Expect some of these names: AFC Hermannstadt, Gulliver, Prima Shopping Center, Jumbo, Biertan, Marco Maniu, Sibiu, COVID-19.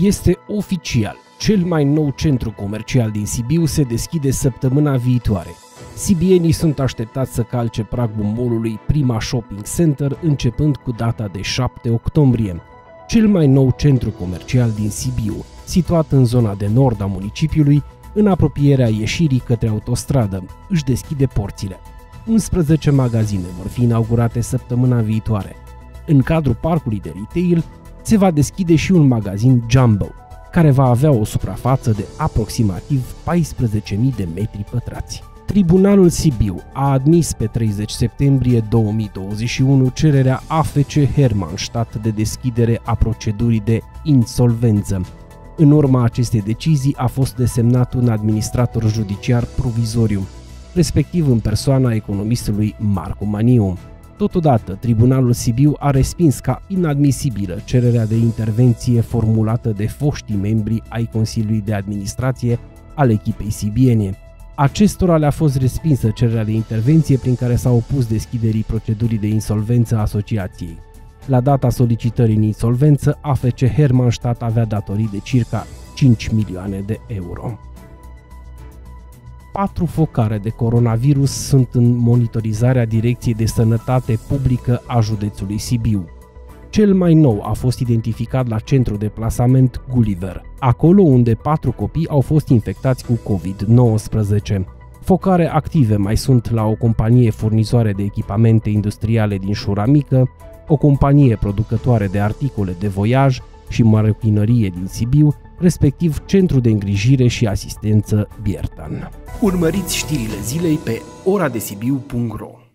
este oficial. Cel mai nou centru comercial din Sibiu se deschide săptămâna viitoare. Sibienii sunt așteptați să calce pragul mall-ului Prima Shopping Center începând cu data de 7 octombrie. Cel mai nou centru comercial din Sibiu, situat în zona de nord a municipiului, în apropierea ieșirii către autostradă, își deschide porțile. 11 magazine vor fi inaugurate săptămâna viitoare. În cadrul parcului de retail se va deschide și un magazin Jumbo, care va avea o suprafață de aproximativ 14.000 de metri pătrați. Tribunalul Sibiu a admis pe 30 septembrie 2021 cererea AFC Hermannstadt de deschidere a procedurii de insolvență. În urma acestei decizii a fost desemnat un administrator judiciar provizoriu, respectiv în persoana economistului Marco Maniu. Totodată, Tribunalul Sibiu a respins ca inadmisibilă cererea de intervenție formulată de foștii membri ai Consiliului de Administrație al echipei sibiene. Acestora le-a fost respinsă cererea de intervenție prin care s-a opus deschiderii procedurii de insolvență a asociației. La data solicitării în insolvență, AFC Hermannstadt avea datorii de circa 5 milioane de euro. 4 focare de coronavirus sunt în monitorizarea Direcției de Sănătate Publică a județului Sibiu. Cel mai nou a fost identificat la centrul de plasament Gulliver, acolo unde 4 copii au fost infectați cu COVID-19. Focare active mai sunt la o companie furnizoare de echipamente industriale din Șura Mică, o companie producătoare de articole de voiaj și maroquinărie din Sibiu, respectiv Centru de Îngrijire și Asistență Biertan. Urmăriți știrile zilei pe oradesibiu.ro.